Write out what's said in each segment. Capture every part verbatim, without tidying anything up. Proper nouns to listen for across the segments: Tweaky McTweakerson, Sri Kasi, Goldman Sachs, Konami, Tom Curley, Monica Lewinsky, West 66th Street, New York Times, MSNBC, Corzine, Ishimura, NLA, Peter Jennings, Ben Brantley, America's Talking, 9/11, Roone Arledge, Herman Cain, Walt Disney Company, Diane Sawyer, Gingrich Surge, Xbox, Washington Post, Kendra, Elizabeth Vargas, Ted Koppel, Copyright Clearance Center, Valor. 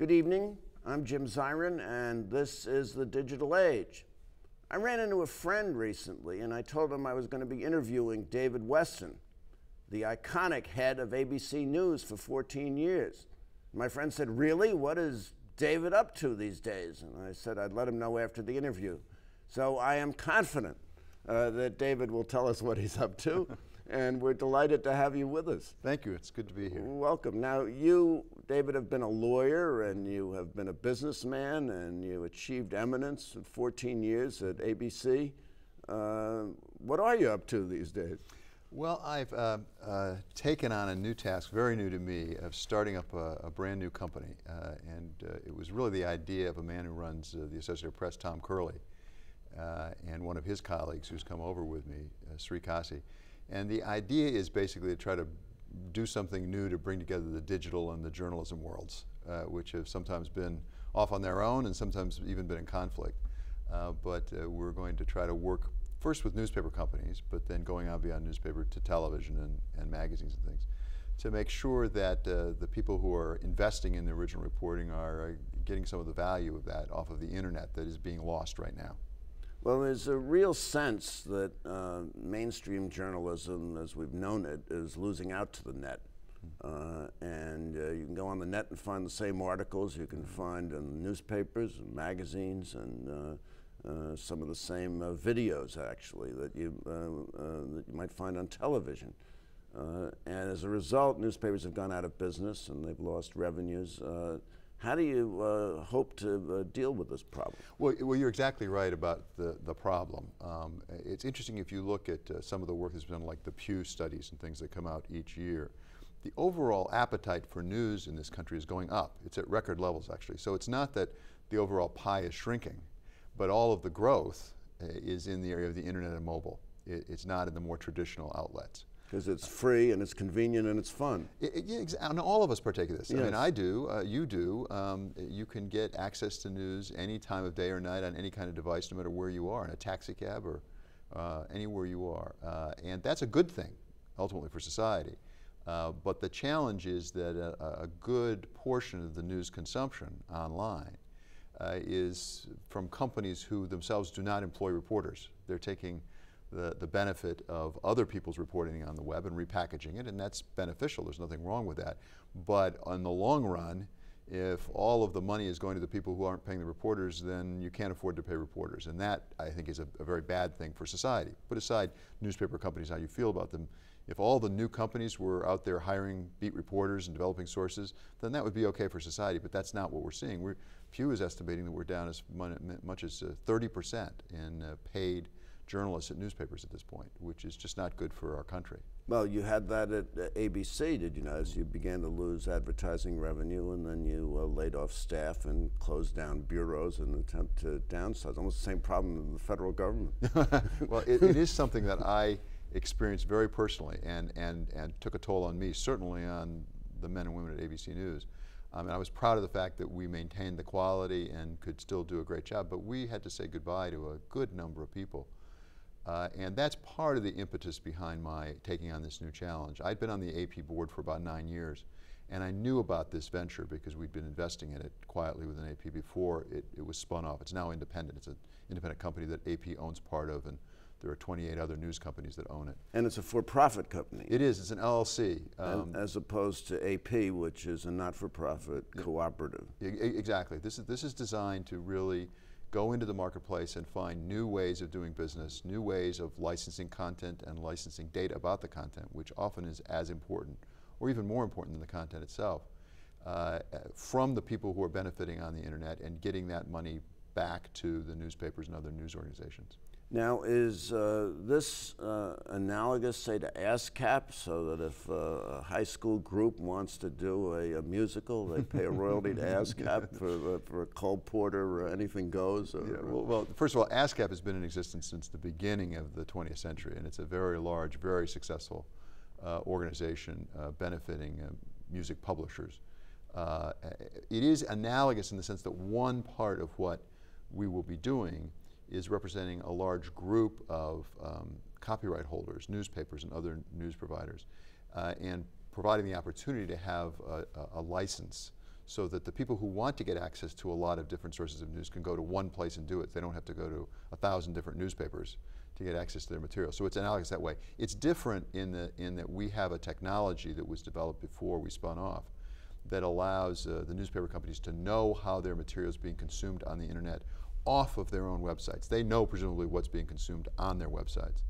Good evening, I'm Jim Zirin, and this is The Digital Age. I ran into a friend recently, and I told him I was going to be interviewing David Weston, the iconic head of A B C News for fourteen years. My friend said, "Really? What is David up to these days?" And I said I'd let him know after the interview. So I am confident uh, that David will tell us what he's up to, and we're delighted to have you with us. Thank you. It's good to be here. Welcome. Now, you, David, have been a lawyer, and you have been a businessman, and you achieved eminence in fourteen years at A B C. Uh, what are you up to these days? Well, I've uh, uh, taken on a new task, very new to me, of starting up a, a brand new company. Uh, and uh, it was really the idea of a man who runs uh, the Associated Press, Tom Curley, uh, and one of his colleagues who's come over with me, uh, Sri Kasi. And the idea is basically to try to do something new to bring together the digital and the journalism worlds, uh, which have sometimes been off on their own and sometimes even been in conflict. Uh, but uh, we're going to try to work first with newspaper companies, but then going on beyond newspaper to television and, and magazines and things, to make sure that uh, the people who are investing in the original reporting are uh, getting some of the value of that off of the internet that is being lost right now. Well, there's a real sense that uh, mainstream journalism, as we've known it, is losing out to the net. Uh, and uh, you can go on the net and find the same articles you can find in newspapers and magazines and uh, uh, some of the same uh, videos, actually, that you, uh, uh, that you might find on television. Uh, and as a result, newspapers have gone out of business and they've lost revenues. Uh, How do you uh, hope to uh, deal with this problem? Well, well, you're exactly right about the, the problem. Um, it's interesting if you look at uh, some of the work that's been like the Pew studies and things that come out each year. The overall appetite for news in this country is going up. It's at record levels, actually. So it's not that the overall pie is shrinking, but all of the growth uh, is in the area of the internet and mobile. It, it's not in the more traditional outlets. Because it's free and it's convenient and it's fun. It, it, yeah, and all of us partake of this. Yes. I mean, I do, uh, you do. Um, you can get access to news any time of day or night on any kind of device, no matter where you are, in a taxi cab or uh, anywhere you are. Uh, and that's a good thing, ultimately, for society. Uh, but the challenge is that a, a good portion of the news consumption online uh, is from companies who themselves do not employ reporters. They're taking The, the benefit of other people's reporting on the web and repackaging it, and that's beneficial. There's nothing wrong with that. But in the long run, if all of the money is going to the people who aren't paying the reporters, then you can't afford to pay reporters. And that, I think, is a, a very bad thing for society. Put aside newspaper companies, how you feel about them. If all the new companies were out there hiring beat reporters and developing sources, then that would be okay for society, but that's not what we're seeing. We're, Pew is estimating that we're down as much as thirty percent uh, in uh, paid journalists at newspapers at this point, which is just not good for our country. Well, you had that at uh, A B C, did you notice? You began to lose advertising revenue, and then you uh, laid off staff and closed down bureaus in an attempt to downsize. Almost the same problem in the federal government. Well, it, it is something that I experienced very personally and, and, and took a toll on me, certainly on the men and women at A B C News. Um, and I was proud of the fact that we maintained the quality and could still do a great job, but we had to say goodbye to a good number of people. Uh, and that's part of the impetus behind my taking on this new challenge. I'd been on the A P board for about nine years, and I knew about this venture because we'd been investing in it quietly within A P before it, it was spun off. It's now independent. It's an independent company that A P owns part of, and there are twenty-eight other news companies that own it. And it's a for-profit company. It is. It's an L L C. Um, as opposed to A P, which is a not-for-profit cooperative. Exactly. This is, this is designed to really go into the marketplace and find new ways of doing business, new ways of licensing content and licensing data about the content, which often is as important or even more important than the content itself, uh, from the people who are benefiting on the internet and getting that money back to the newspapers and other news organizations. Now, is uh, this uh, analogous, say, to ASCAP, so that if uh, a high school group wants to do a, a musical, they pay a royalty to ASCAP for, uh, for Cole Porter or Anything Goes? Or yeah, well, well, first of all, ASCAP has been in existence since the beginning of the twentieth century, and it's a very large, very successful uh, organization uh, benefiting uh, music publishers. Uh, it is analogous in the sense that one part of what we will be doing is representing a large group of um, copyright holders, newspapers and other news providers, uh, and providing the opportunity to have a, a, a license so that the people who want to get access to a lot of different sources of news can go to one place and do it. They don't have to go to a thousand different newspapers to get access to their material. So it's analogous that way. It's different in, the, in that we have a technology that was developed before we spun off that allows uh, the newspaper companies to know how their material is being consumed on the internet off of their own websites. They know presumably what's being consumed on their websites.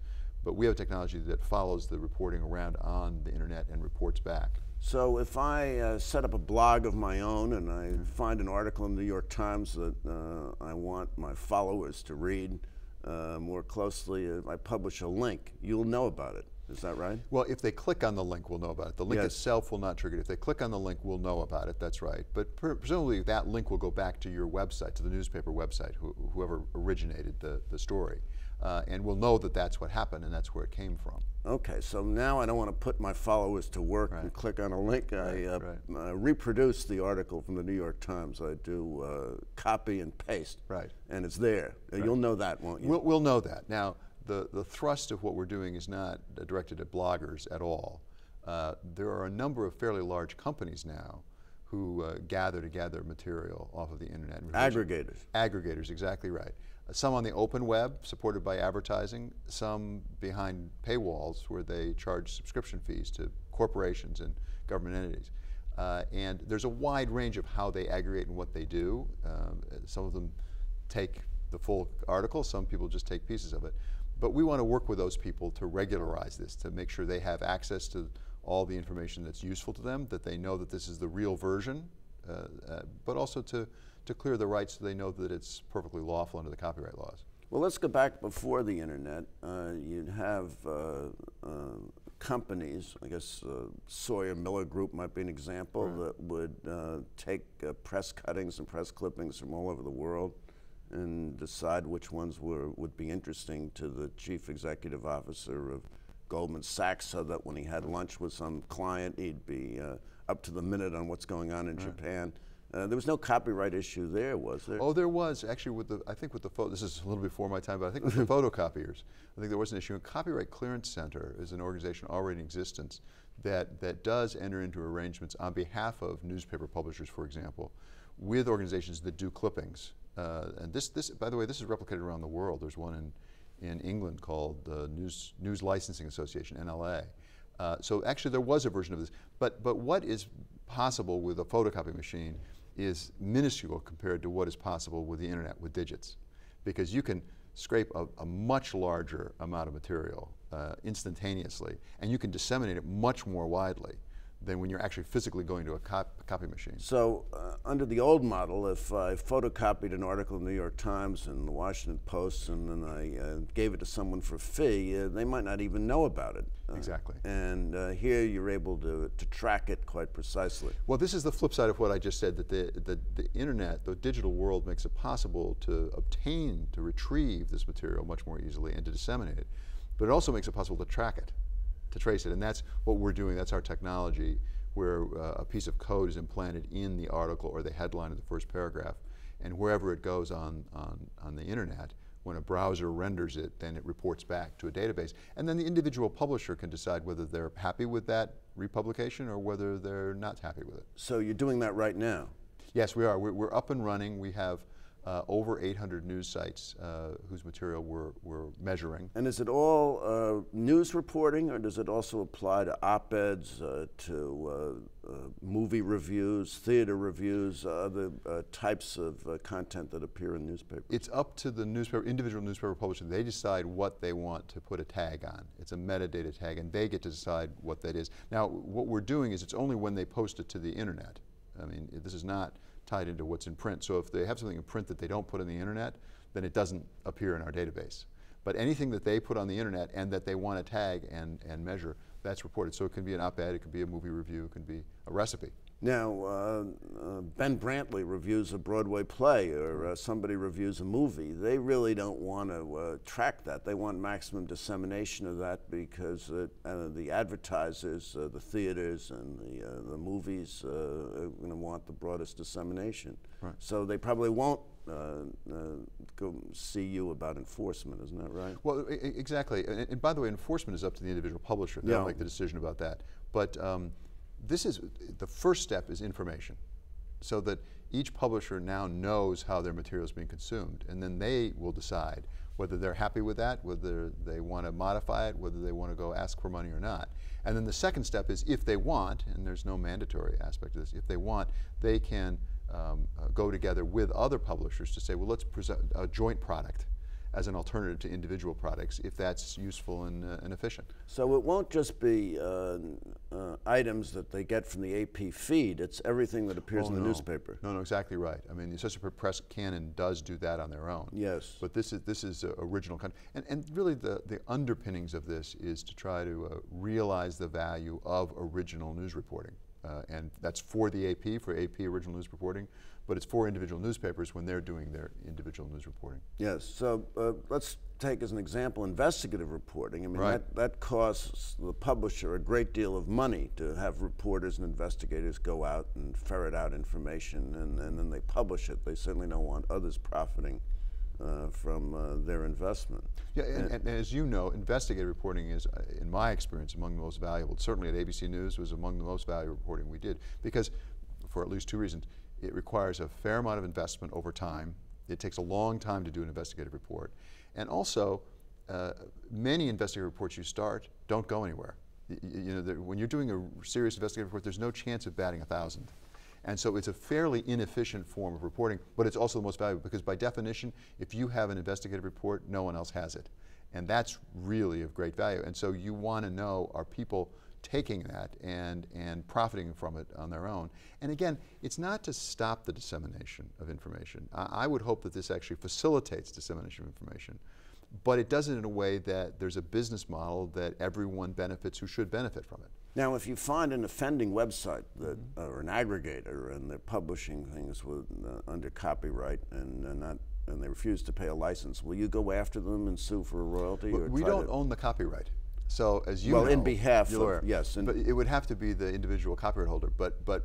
But we have technology that follows the reporting around on the internet and reports back. So if I uh, set up a blog of my own and I find an article in the New York Times that uh, I want my followers to read uh, more closely, if I publish a link, you'll know about it. Is that right? Well, if they click on the link, we'll know about it. The link yes. itself will not trigger it. If they click on the link, we'll know about it. That's right. But pre presumably that link will go back to your website, to the newspaper website, wh whoever originated the, the story. Uh, and we'll know that that's what happened and that's where it came from. Okay, so now I don't want to put my followers to work right. and click on a link. Right, I, uh, right. I reproduce the article from the New York Times. I do uh, copy and paste. Right. And it's there. Right. You'll know that, won't you? We'll, we'll know that. Now, the, the thrust of what we're doing is not uh, directed at bloggers at all. Uh, there are a number of fairly large companies now who uh, gather together material off of the internet. Aggregators. Aggregators, exactly right. Some on the open web, supported by advertising, some behind paywalls where they charge subscription fees to corporations and government entities. Uh, and there's a wide range of how they aggregate and what they do. Um, some of them take the full article, some people just take pieces of it. But we want to work with those people to regularize this, to make sure they have access to all the information that's useful to them, that they know that this is the real version, uh, uh, but also to to clear the rights so they know that it's perfectly lawful under the copyright laws. Well, let's go back before the internet. Uh, you'd have uh, uh, companies, I guess uh, Sawyer Miller Group might be an example, right. that would uh, take uh, press cuttings and press clippings from all over the world and decide which ones were would be interesting to the chief executive officer of Goldman Sachs so that when he had lunch with some client, he'd be uh, up to the minute on what's going on in right. Japan. Uh, there was no copyright issue there, was there? Oh, there was. Actually, with the, I think with the photo, this is a little before my time, but I think with the photocopiers, I think there was an issue. And Copyright Clearance Center is an organization already in existence that, that does enter into arrangements on behalf of newspaper publishers, for example, with organizations that do clippings. Uh, and this, this, by the way, this is replicated around the world. There's one in, in England called the News, News Licensing Association, N L A. Uh, so actually there was a version of this. But, but what is possible with a photocopy machine is minuscule compared to what is possible with the internet with digits, because you can scrape a, a much larger amount of material uh, instantaneously, and you can disseminate it much more widely than when you're actually physically going to a cop copy machine. So uh, under the old model, if I photocopied an article in the New York Times and the Washington Post and then I uh, gave it to someone for a fee, uh, they might not even know about it. Uh, exactly. And uh, here you're able to, to track it quite precisely. Well, this is the flip side of what I just said, that the, the, the internet, the digital world, makes it possible to obtain, to retrieve this material much more easily and to disseminate it. But it also makes it possible to track it, to trace it, and that's what we're doing. That's our technology, where uh, a piece of code is implanted in the article or the headline of the first paragraph, and wherever it goes on, on, on the internet, when a browser renders it, then it reports back to a database. And then the individual publisher can decide whether they're happy with that republication or whether they're not happy with it. So you're doing that right now? Yes, we are. We're, we're up and running. We have Uh, over eight hundred news sites uh, whose material we're, we're measuring. And is it all uh, news reporting, or does it also apply to op-eds, uh, to uh, uh, movie reviews, theater reviews, uh, other uh, types of uh, content that appear in newspapers? It's up to the newspaper, individual newspaper publisher. They decide what they want to put a tag on. It's a metadata tag, and they get to decide what that is. Now, what we're doing is it's only when they post it to the internet. I mean, this is not tied into what's in print. So if they have something in print that they don't put on the internet, then it doesn't appear in our database. But anything that they put on the internet and that they want to tag and, and measure, that's reported. So it can be an op-ed, it could be a movie review, it could be a recipe. Now, uh, uh, Ben Brantley reviews a Broadway play, or uh, somebody reviews a movie. They really don't want to uh, track that. They want maximum dissemination of that, because uh, uh, the advertisers, uh, the theaters, and the, uh, the movies uh, are going to want the broadest dissemination. Right. So they probably won't uh, uh, go see you about enforcement, isn't that right? Well, I exactly. And, and by the way, enforcement is up to the individual publisher. They yeah. don't make the decision about that. But. Um, This is, the first step is information. so that each publisher now knows how their material is being consumed, and then they will decide whether they're happy with that, whether they want to modify it, whether they want to go ask for money or not. And then the second step is, if they want, and there's no mandatory aspect of this, if they want, they can um, uh, go together with other publishers to say, well, let's present a joint product as an alternative to individual products, if that's useful and, uh, and efficient. So it won't just be uh, uh, items that they get from the A P feed, it's everything that appears oh, in the no. newspaper. No, no, exactly right. I mean, the Associated Press can and does do that on their own. Yes. But this is, this is uh, original content. And, and really the, the underpinnings of this is to try to uh, realize the value of original news reporting. Uh, and that's for the A P, for A P original news reporting, but it's for individual newspapers when they're doing their individual news reporting. Yes, so uh, let's take as an example investigative reporting. I mean, right. that, that costs the publisher a great deal of money to have reporters and investigators go out and ferret out information, and, and then they publish it. They certainly don't want others profiting Uh, from uh, their investment. Yeah, and, and, and as you know, investigative reporting is, uh, in my experience, among the most valuable. Certainly at A B C News was among the most valuable reporting we did, because for at least two reasons. It requires a fair amount of investment over time. It takes a long time to do an investigative report. And also, uh, many investigative reports you start don't go anywhere. Y you know, when you're doing a serious investigative report, there's no chance of batting a thousand. And so it's a fairly inefficient form of reporting, but it's also the most valuable, because by definition, if you have an investigative report, no one else has it. And that's really of great value. And so you want to know, are people taking that and, and profiting from it on their own? And again, it's not to stop the dissemination of information. I, I would hope that this actually facilitates dissemination of information, but it does it in a way that there's a business model that everyone benefits who should benefit from it. Now, if you find an offending website that, mm-hmm. uh, or an aggregator, and they're publishing things with, uh, under copyright, and uh, not, and they refuse to pay a license, will you go after them and sue for a royalty? Well, or we don't own the copyright, so as you well, know, in behalf of, yes, but it would have to be the individual copyright holder. But but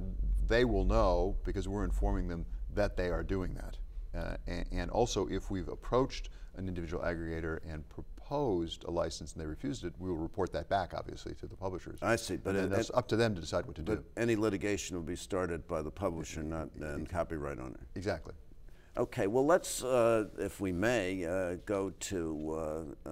they will know, because we're informing them that they are doing that, uh, and, and also if we've approached an individual aggregator and proposed a license and they refused it, we will report that back, obviously, to the publishers. I see, but and it, it's up to them to decide what to do. Any litigation will be started by the publisher, not the copyright owner. Exactly. Okay, well, let's, uh, if we may, uh, go to uh, uh,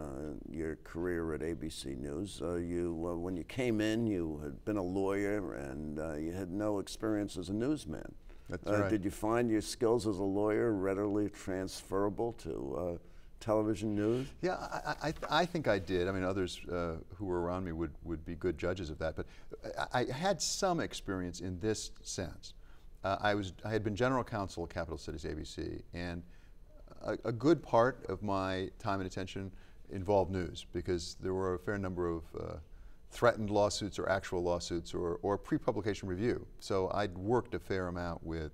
your career at A B C News. Uh, you, uh, when you came in, you had been a lawyer, and uh, you had no experience as a newsman. That's uh, right. Did you find your skills as a lawyer readily transferable to Uh, television news? Yeah, I, I, th I think I did. I mean, others uh, who were around me would, would be good judges of that, but I, I had some experience in this sense. Uh, I, was, I had been general counsel at Capital Cities A B C, and a, a good part of my time and attention involved news, because there were a fair number of uh, threatened lawsuits or actual lawsuits or, or pre-publication review. So I'd worked a fair amount with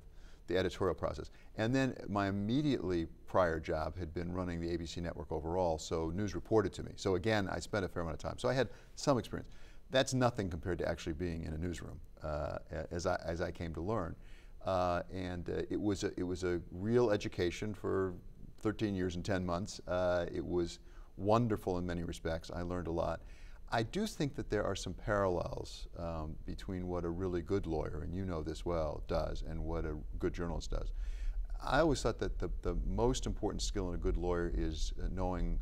the editorial process. And then my immediately prior job had been running the A B C network overall, so news reported to me. So again, I spent a fair amount of time. So I had some experience. That's nothing compared to actually being in a newsroom, uh, as, I, as I came to learn. Uh, and uh, it, was a, it was a real education for thirteen years and ten months. Uh, it was wonderful in many respects. I learned a lot. I do think that there are some parallels um, between what a really good lawyer, and you know this well, does and what a good journalist does. I always thought that the, the most important skill in a good lawyer is uh, knowing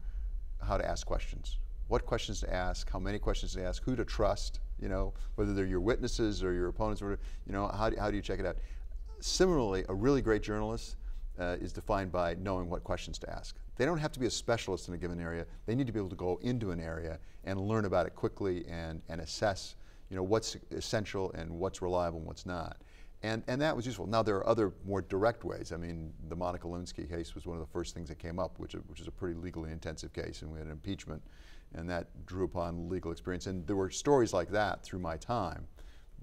how to ask questions. What questions to ask, how many questions to ask, who to trust, you know, whether they're your witnesses or your opponents, or, you know, how do, how do you check it out? Similarly, a really great journalist uh, is defined by knowing what questions to ask. They don't have to be a specialist in a given area. They need to be able to go into an area and learn about it quickly and, and assess, you know, what's essential and what's reliable and what's not. And, and that was useful. Now, there are other more direct ways. I mean, the Monica Lewinsky case was one of the first things that came up, which, which is a pretty legally intensive case, and we had an impeachment, and that drew upon legal experience. And there were stories like that through my time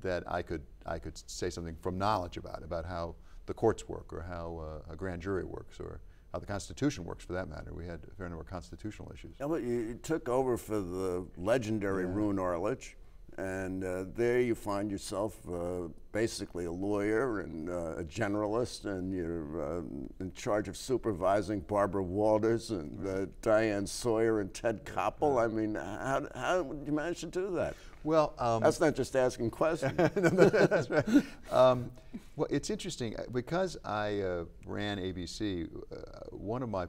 that I could, I could say something from knowledge about, about how the courts work, or how uh, a grand jury works, or how the Constitution works, for that matter. We had a fair number of constitutional issues. Yeah, but you took over for the legendary yeah. Roone Arledge, and uh, there you find yourself uh, basically a lawyer and uh, a generalist, and you're um, in charge of supervising Barbara Walters and uh, Diane Sawyer and Ted Koppel. I mean, how, how did you manage to do that? Well, um, that's not just asking questions. That's right. Um, well, it's interesting because I uh, ran A B C. Uh, one of my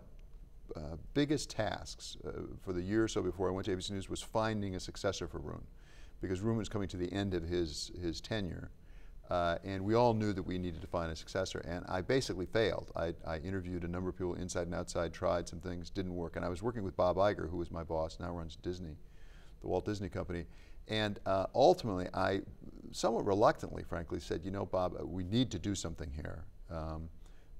uh, biggest tasks uh, for the year or so before I went to A B C News was finding a successor for Roone, because Roone was coming to the end of his his tenure, uh, and we all knew that we needed to find a successor. And I basically failed. I, I interviewed a number of people inside and outside, tried some things, didn't work. And I was working with Bob Iger, who was my boss, now runs Disney, the Walt Disney Company. And uh, ultimately, I somewhat reluctantly, frankly, said, you know, Bob, we need to do something here. Um,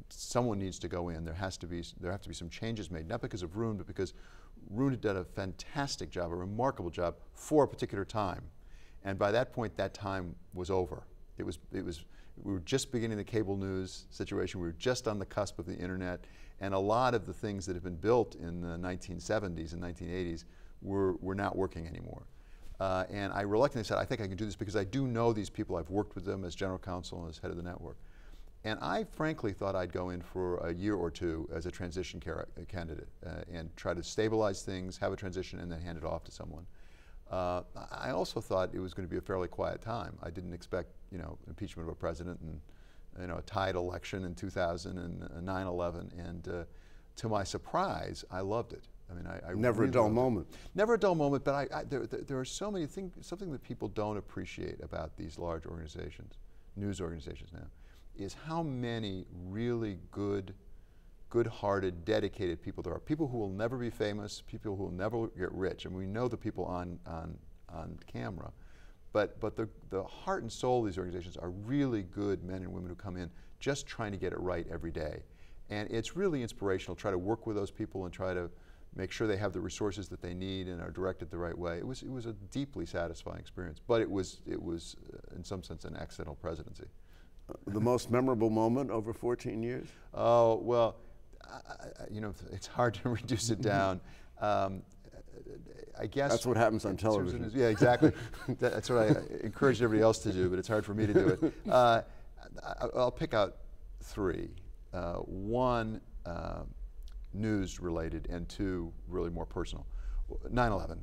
someone needs to go in. There has to be, there have to be some changes made, not because of Roone, but because Roone had done a fantastic job, a remarkable job for a particular time. And by that point, that time was over. It was, it was, we were just beginning the cable news situation. We were just on the cusp of the internet. And a lot of the things that have been built in the nineteen seventies and nineteen eighties were, were not working anymore. Uh, and I reluctantly said, I think I can do this because I do know these people. I've worked with them as general counsel and as head of the network. And I frankly thought I'd go in for a year or two as a transition candidate uh, and try to stabilize things, have a transition, and then hand it off to someone. Uh, I also thought it was going to be a fairly quiet time. I didn't expect, you know, impeachment of a president and, you know, a tied election in two thousand and nine eleven. And uh, to my surprise, I loved it. I mean, I, I never really a dull moment. It. Never a dull moment, but I, I, there, there, there are so many things, something that people don't appreciate about these large organizations, news organizations now, is how many really good, good-hearted, dedicated people there are. People who will never be famous, people who will never get rich, and we know the people on, on, on camera, but, but the, the heart and soul of these organizations are really good men and women who come in just trying to get it right every day. And it's really inspirational, try to work with those people and try to make sure they have the resources that they need and are directed the right way. It was, it was a deeply satisfying experience, but it was, it was uh, in some sense, an accidental presidency. Uh, the most memorable moment over fourteen years? Oh, well, I, I, you know, it's hard to reduce it down. Um, I guess- That's what happens on television. Yeah, exactly. That's what I encourage everybody else to do, but it's hard for me to do it. Uh, I, I'll pick out three. Uh, one, uh, news related, and two, really more personal. nine eleven,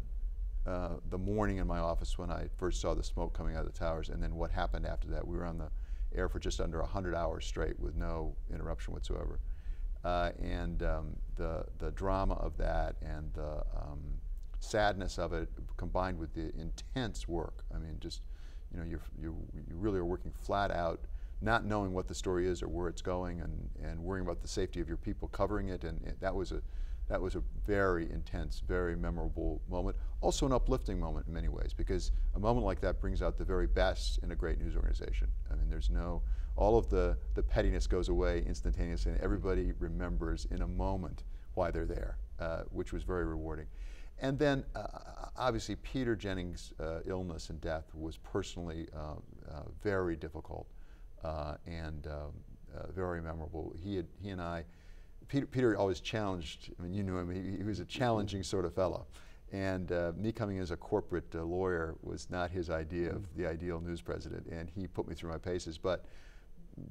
uh, the morning in my office when I first saw the smoke coming out of the towers, and then what happened after that. We were on the air for just under one hundred hours straight with no interruption whatsoever. Uh, and um, the, the drama of that and the um, sadness of it combined with the intense work. I mean, just, you know, you're, you're, you really are working flat out, not knowing what the story is or where it's going, and, and worrying about the safety of your people covering it, and, and that was a that was a very intense, very memorable moment. Also an uplifting moment in many ways, because a moment like that brings out the very best in a great news organization. I mean, there's no, all of the, the pettiness goes away instantaneously, and everybody remembers in a moment why they're there, uh, which was very rewarding. And then, uh, obviously, Peter Jennings' uh, illness and death was personally uh, uh, very difficult. Uh, and um, uh, very memorable. He had, he and I, Peter, Peter always challenged, I mean, you knew him, he, he was a challenging sort of fellow. And uh, me coming as a corporate uh, lawyer was not his idea mm-hmm. of the ideal news president, and he put me through my paces. But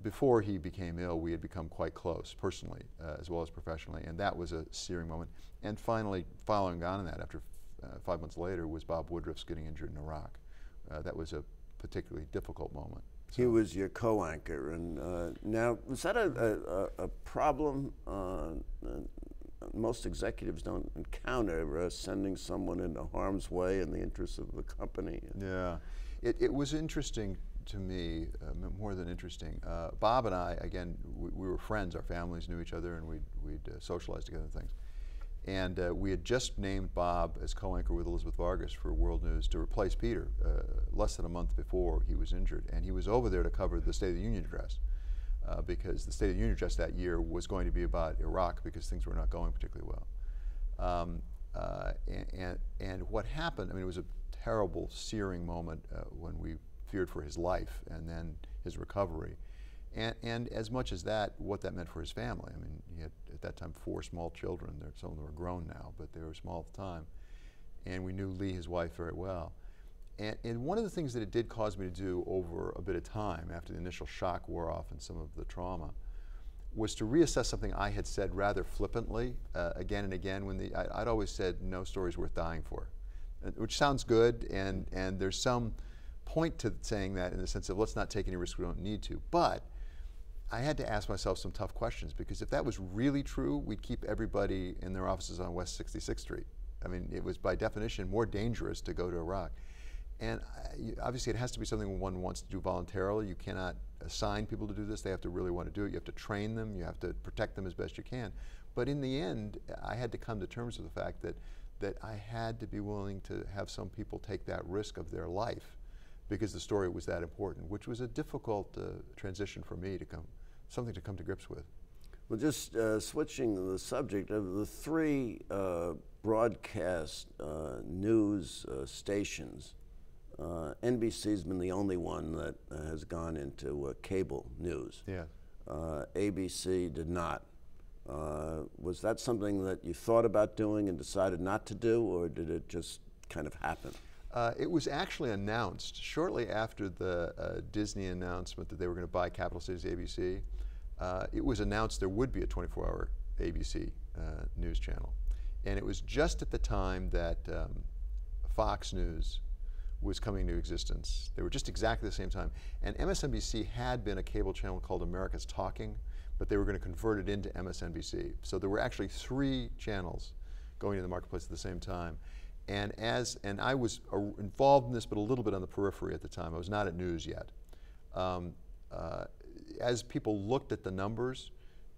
before he became ill, we had become quite close, personally, uh, as well as professionally, and that was a searing moment. And finally, following on in that, after f uh, five months later, was Bob Woodruff's getting injured in Iraq. Uh, that was a particularly difficult moment. He was your co-anchor, and uh, now, was that a, a, a problem? Uh, most executives don't encounter uh, sending someone into harm's way in the interests of the company. Yeah, it, it was interesting to me, uh, more than interesting. Uh, Bob and I, again, we, we were friends. Our families knew each other, and we'd, we'd uh, socialize together and things. And uh, we had just named Bob as co-anchor with Elizabeth Vargas for World News to replace Peter uh, less than a month before he was injured. And he was over there to cover the State of the Union Address uh, because the State of the Union Address that year was going to be about Iraq because things were not going particularly well. Um, uh, and, and, and what happened, I mean, it was a terrible, searing moment uh, when we feared for his life and then his recovery. And, and as much as that, what that meant for his family. I mean, he had, at that time, four small children. They're, some of them are grown now, but they were small at the time. And we knew Lee, his wife, very well. And, and one of the things that it did cause me to do over a bit of time, after the initial shock wore off and some of the trauma, was to reassess something I had said rather flippantly, uh, again and again, when the, I, I'd always said, no story's worth dying for. which sounds good, and, and there's some point to saying that in the sense of let's not take any risks we don't need to. But I had to ask myself some tough questions, because if that was really true, we'd keep everybody in their offices on West sixty-sixth Street. I mean, it was by definition more dangerous to go to Iraq. And I, obviously it has to be something one wants to do voluntarily. You cannot assign people to do this. They have to really want to do it. You have to train them. You have to protect them as best you can. But in the end, I had to come to terms with the fact that, that I had to be willing to have some people take that risk of their life because the story was that important, which was a difficult uh, transition for me to come, something to come to grips with. Well, just uh, switching the subject, of the three uh, broadcast uh, news uh, stations, uh, N B C's been the only one that uh, has gone into uh, cable news. Yeah. Uh, A B C did not. Uh, was that something that you thought about doing and decided not to do, or did it just kind of happen? Uh, it was actually announced shortly after the uh, Disney announcement that they were going to buy Capital Cities A B C. Uh, it was announced there would be a twenty-four hour A B C uh, news channel. And it was just at the time that um, Fox News was coming into existence. They were just exactly the same time. And M S N B C had been a cable channel called America's Talking, but they were going to convert it into M S N B C. So there were actually three channels going into the marketplace at the same time. And as, and I was uh, involved in this, but a little bit on the periphery at the time. I was not at news yet. Um, uh, as people looked at the numbers,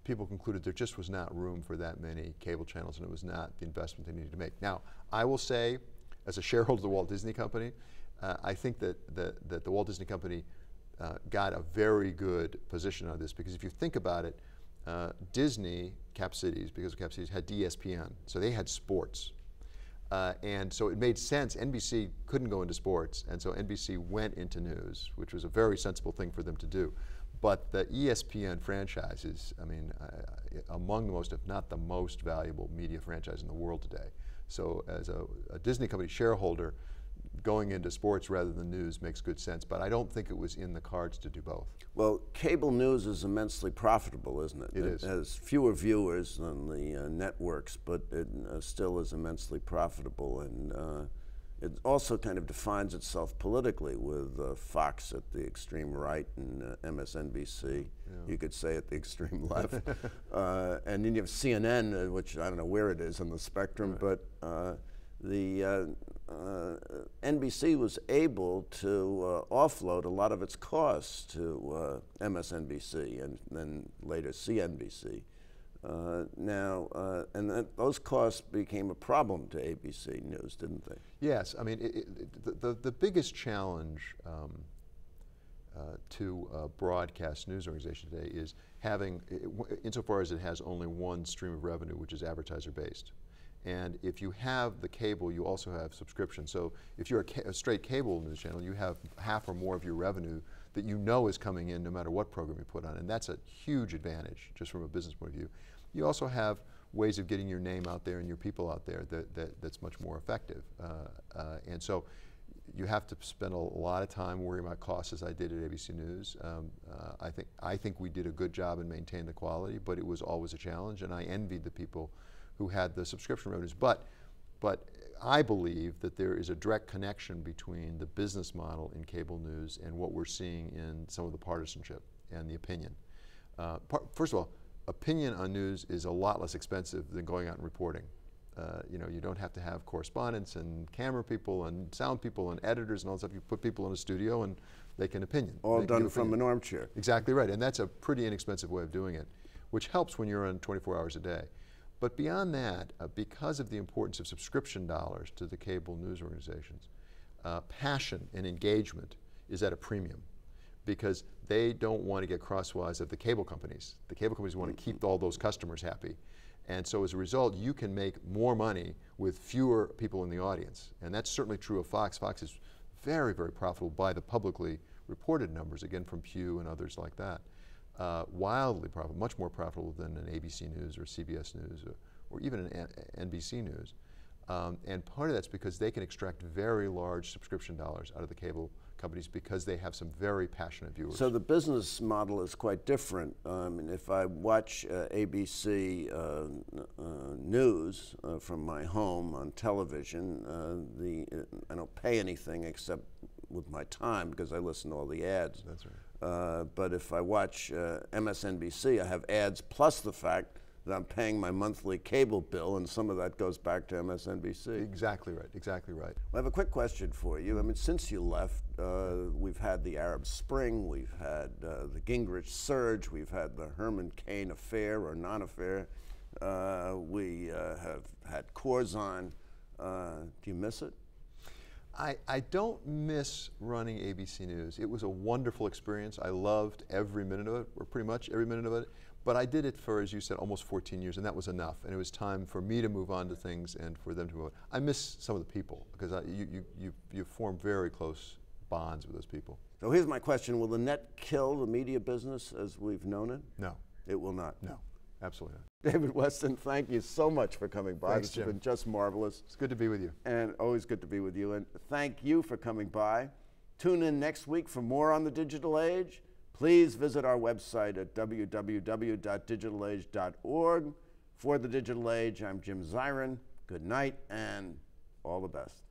people concluded there just was not room for that many cable channels, and it was not the investment they needed to make. Now, I will say, as a shareholder of the Walt Disney Company, uh, I think that the, that the Walt Disney Company Uh, got a very good position on this, because if you think about it, uh, Disney, Cap Cities, because of Cap Cities, had E S P N, so they had sports. Uh, and so it made sense. N B C couldn't go into sports, and so N B C went into news, which was a very sensible thing for them to do. But the E S P N franchise is, I mean, uh, among the most, if not the most valuable media franchise in the world today. So as a, a Disney Company shareholder, going into sports rather than news makes good sense, but I don't think it was in the cards to do both. Well, cable news is immensely profitable, isn't it? It, it is. Has fewer viewers than the uh, networks, but it uh, still is immensely profitable, and uh, it also kind of defines itself politically with uh, Fox at the extreme right and uh, M S N B C, yeah. You could say at the extreme left. uh, and then you have C N N, uh, which I don't know where it is on the spectrum, right. but uh, the uh, Uh, N B C was able to uh, offload a lot of its costs to uh, M S N B C and then later C N B C. Uh, now, uh, and th those costs became a problem to A B C News, didn't they? Yes, I mean, it, it, the, the, the biggest challenge um, uh, to a broadcast news organization today is having, it, insofar as it has only one stream of revenue, which is advertiser-based. And if you have the cable, you also have subscription. So if you're a, ca a straight cable news channel, you have half or more of your revenue that you know is coming in no matter what program you put on. And that's a huge advantage just from a business point of view. You also have ways of getting your name out there and your people out there that, that, that's much more effective. Uh, uh, and so you have to spend a lot of time worrying about costs, as I did at A B C News. Um, uh, I, think, I think we did a good job and maintained the quality, but it was always a challenge, and I envied the people who had the subscription revenues. But, but I believe that there is a direct connection between the business model in cable news and what we're seeing in some of the partisanship and the opinion. Uh, first of all, opinion on news is a lot less expensive than going out and reporting. Uh, you know, you don't have to have correspondents and camera people and sound people and editors and all that stuff. You put people in a studio and they can opinion. All they done from an armchair. Exactly right, and that's a pretty inexpensive way of doing it, which helps when you're on twenty-four hours a day. But beyond that, uh, because of the importance of subscription dollars to the cable news organizations, uh, passion and engagement is at a premium, because they don't want to get crosswise of the cable companies. The cable companies want to keep all those customers happy. And so as a result, you can make more money with fewer people in the audience. And that's certainly true of Fox. Fox is very, very profitable by the publicly reported numbers, again from Pew and others like that. Uh, wildly profitable, much more profitable than an A B C News or C B S News or, or even an N N B C News. Um, and part of that's because they can extract very large subscription dollars out of the cable companies because they have some very passionate viewers. So the business model is quite different. Um, and if I watch uh, A B C uh, uh, News uh, from my home on television, uh, the uh, I don't pay anything except with my time because I listen to all the ads. That's right. Uh, but if I watch uh, M S N B C, I have ads plus the fact that I'm paying my monthly cable bill, and some of that goes back to M S N B C. Exactly right, exactly right. Well, I have a quick question for you. I mean, since you left, uh, we've had the Arab Spring, we've had uh, the Gingrich surge, we've had the Herman Cain affair or non-affair, uh, we uh, have had Corzine. Uh, do you miss it? I, I don't miss running A B C News. It was a wonderful experience. I loved every minute of it, or pretty much every minute of it. But I did it for, as you said, almost fourteen years, and that was enough. And it was time for me to move on to things and for them to move on. I miss some of the people, because I, you, you, you, you form very close bonds with those people. So here's my question. Will the net kill the media business as we've known it? No. It will not? No, absolutely not. David Weston, thank you so much for coming by. Thanks, Jim. It's been just marvelous. It's good to be with you. And always good to be with you. And thank you for coming by. Tune in next week for more on the digital age. Please visit our website at w w w dot digital age dot org. For The Digital Age, I'm Jim Zirin. Good night and all the best.